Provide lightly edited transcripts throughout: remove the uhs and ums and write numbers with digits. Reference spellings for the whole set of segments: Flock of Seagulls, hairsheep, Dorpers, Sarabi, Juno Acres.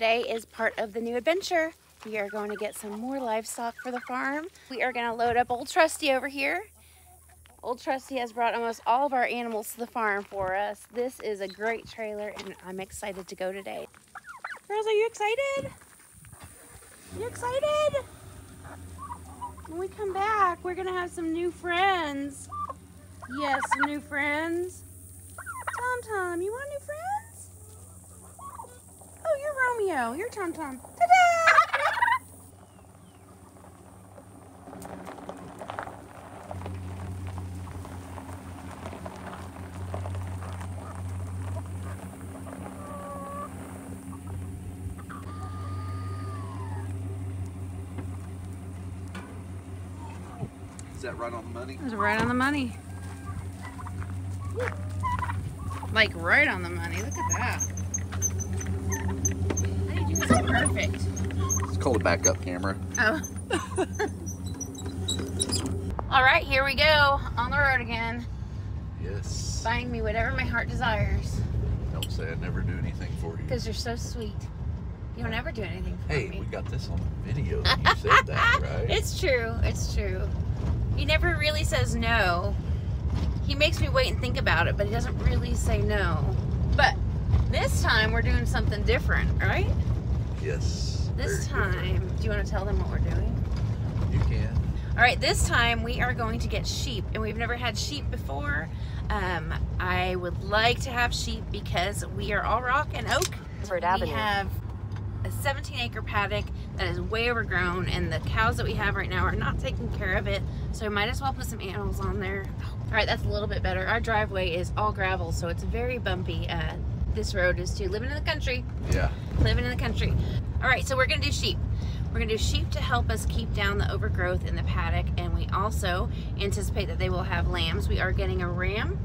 Today is part of the new adventure. We are going to get some more livestock for the farm. We are going to load up Old Trusty over here. Old Trusty has brought almost all of our animals to the farm for us. This is a great trailer and I'm excited to go today. Girls, are you excited? You excited? When we come back, we're going to have some new friends. Yes, some new friends. Tom-Tom, you want new friends? Oh, you're Romeo. You're Tom-Tom. Ta-da! Is that right on the money? It was right on the money. Like right on the money. Look at that. How did you do it? Perfect. It's called a backup camera. Oh. All right, here we go. On the road again. Yes. Buying me whatever my heart desires. Don't say I never do anything for you. Because you're so sweet. You don't ever do anything for me. Hey, we got this on video. And you said that, right? It's true. It's true. He never really says no. He makes me wait and think about it, but he doesn't really say no. But this time we're doing something different, right? Yes. This time, do you want to tell them what we're doing? You can. All right, this time we are going to get sheep, and we've never had sheep before. I would like to have sheep because we are all rock and oak. We have a 17-acre paddock that is way overgrown, and the cows that we have right now are not taking care of it, so we might as well put some animals on there. All right, that's a little bit better. Our driveway is all gravel, so it's very bumpy. This road is too. Living in the country. Yeah. Living in the country. All right, so we're gonna do sheep. We're gonna do sheep to help us keep down the overgrowth in the paddock, and we also anticipate that they will have lambs. We are getting a ram.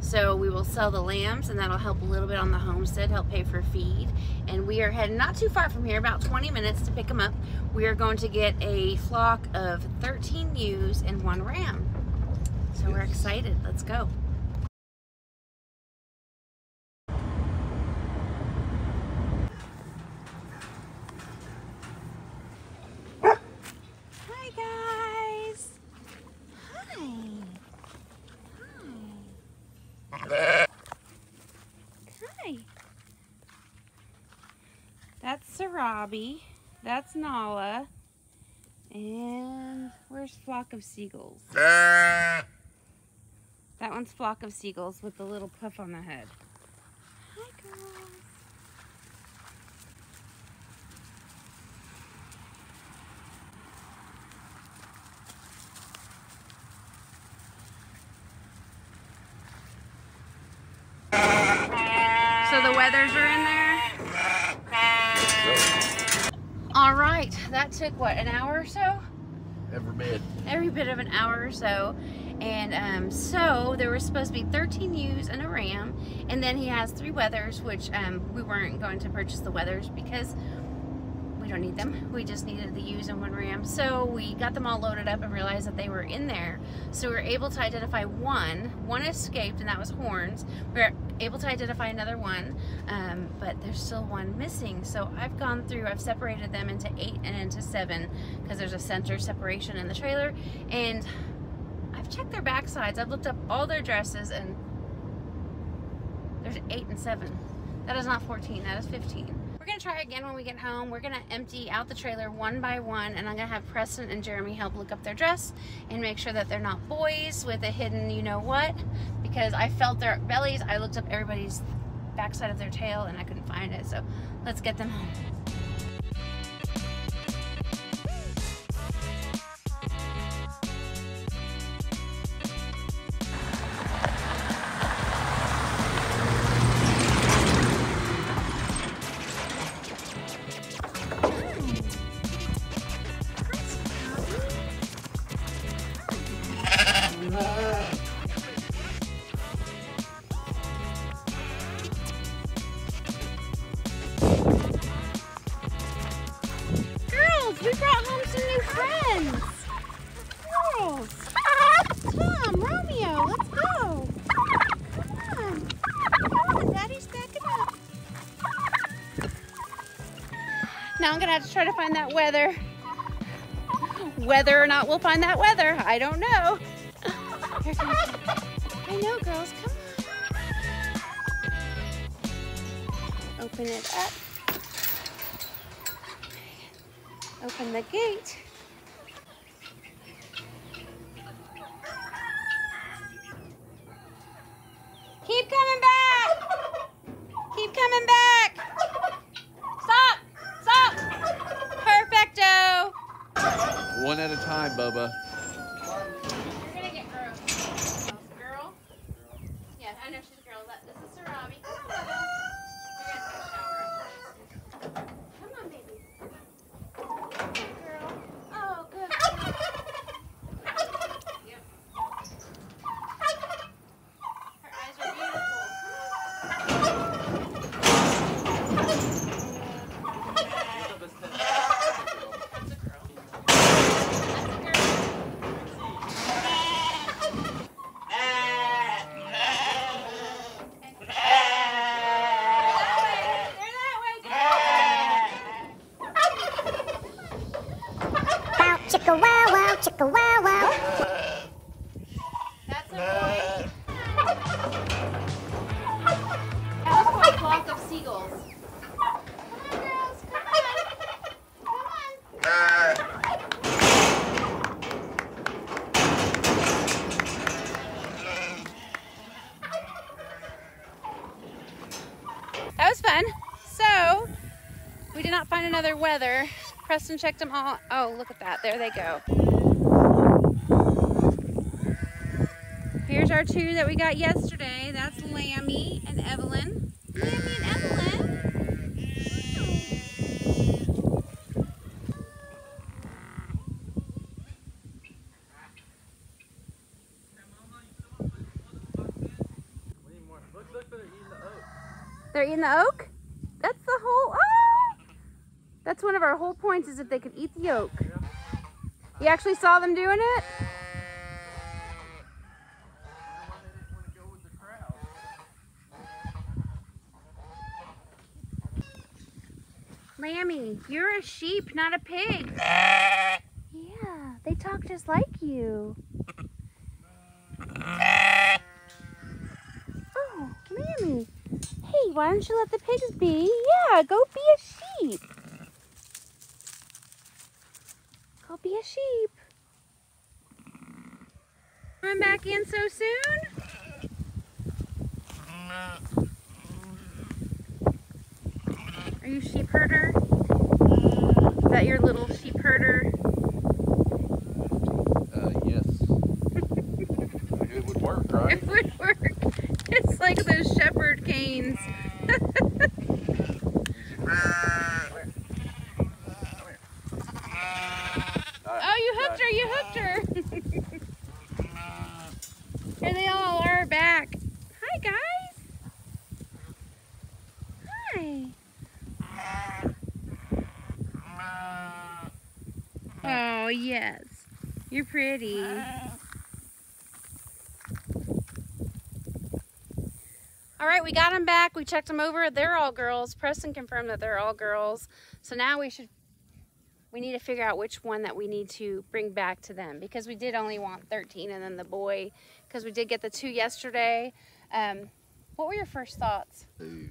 So we will sell the lambs, and that'll help a little bit on the homestead, help pay for feed. And we are heading not too far from here, about 20 minutes to pick them up. We are going to get a flock of 13 ewes and 1 ram. So we're excited. Let's go. That's Sarabi, that's Nala, and where's Flock of Seagulls? That one's Flock of Seagulls with the little puff on the head. Hi girls. So the weathers are in there? All right, that took what, an hour or so? Every bit of an hour or so. And so there were supposed to be 13 ewes and a ram, and then he has 3 wethers, which we weren't going to purchase the wethers because we don't need them. We just needed the ewes and 1 ram. So we got them all loaded up and realized that they were in there. So we were able to identify one. One escaped, and that was Horns. We were able to identify another one, but there's still one missing. So I've gone through, I've separated them into 8 and into 7 because there's a center separation in the trailer. And I've checked their backsides. I've looked up all their dresses, and there's 8 and 7. That is not 14, that is 15. We're gonna try again when we get home. We're gonna empty out the trailer one by one, and I'm gonna have Preston and Jeremy help look up their dress and make sure that they're not boys with a hidden you know what, because I felt their bellies. I looked up everybody's backside of their tail and I couldn't find it, so let's get them home. We brought home some new friends! Girls! Tom, Romeo, let's go! Come on! Come on, Daddy's backing up! I'm gonna have to try to find that weather. Whether or not we'll find that weather, I don't know. Here comes. I know, girls, come on. Open it up. Open the gate. Keep coming back. Keep coming back. Stop. Stop. Perfecto. One at a time, Bubba. You're going to get girls. Girl? Yeah, I know she's a girl. This is Sarabi. You're going to take a shower. Come on, baby. Girl. Oh, good girl. Chicka wow wow. That's a boy. That was called Flock of Seagulls. Come on, girls, come on. Come on. That was fun. So, we did not find another weather. Preston checked them all. Oh, look at that. There they go. Here's our two that we got yesterday. That's Lammy and Evelyn. Lammy and Evelyn. Wow. Look, they're eating the oak. They're eating the oak? That's the whole oak. That's one of our whole points, is if they could eat the oak. You actually saw them doing it? Lammy, you're a sheep, not a pig. Yeah, they talk just like you. Oh, Lammy. Hey, why don't you let the pigs be? Yeah, go be a sheep. Go be a sheep. Coming back in so soon? Are you sheep herder? Is that your little sheep herder? Yes. It would work, right? It would work. It's like those shepherd canes. Oh, you hooked her, you hooked her. Here they all are back. Hi, guys. Hi. Oh, yes. You're pretty. All right, we got them back. We checked them over. They're all girls. Preston confirmed that they're all girls. So now we need to figure out which one that we need to bring back to them, because we did only want 13 and then the boy, because we did get the two yesterday. What were your first thoughts? They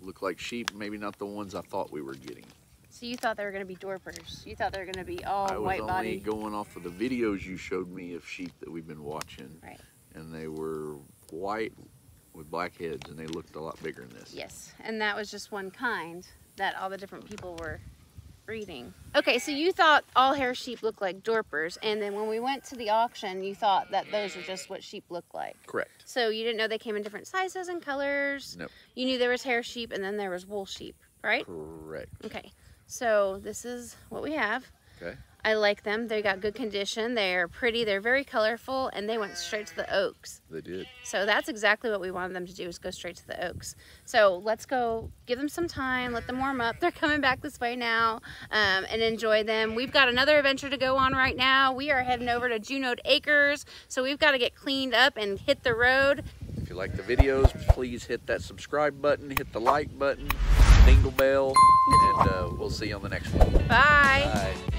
look like sheep, maybe not the ones I thought we were getting. So you thought they were going to be Dorpers. You thought they were going to be all white body. I was only going off of the videos you showed me of sheep that we've been watching. Right. And they were white with black heads, and they looked a lot bigger than this. Yes, and that was just one kind that all the different people were breeding. Okay, so you thought all hair sheep looked like Dorpers, and then when we went to the auction, you thought that those were just what sheep looked like. Correct. So you didn't know they came in different sizes and colors. No. You knew there was hair sheep, and then there was wool sheep, right? Correct. Okay. So this is what we have. Okay. I like them. They got good condition. They're pretty. They're very colorful, and they went straight to the oaks. They did. So that's exactly what we wanted them to do, is go straight to the oaks. So let's go give them some time. Let them warm up. They're coming back this way now, and enjoy them. We've got another adventure to go on right now. We are heading over to Juno Acres, so we've got to get cleaned up and hit the road. If you like the videos, please hit that subscribe button. Hit the like button. Dingle Bell, and we'll see you on the next one. Bye. Bye.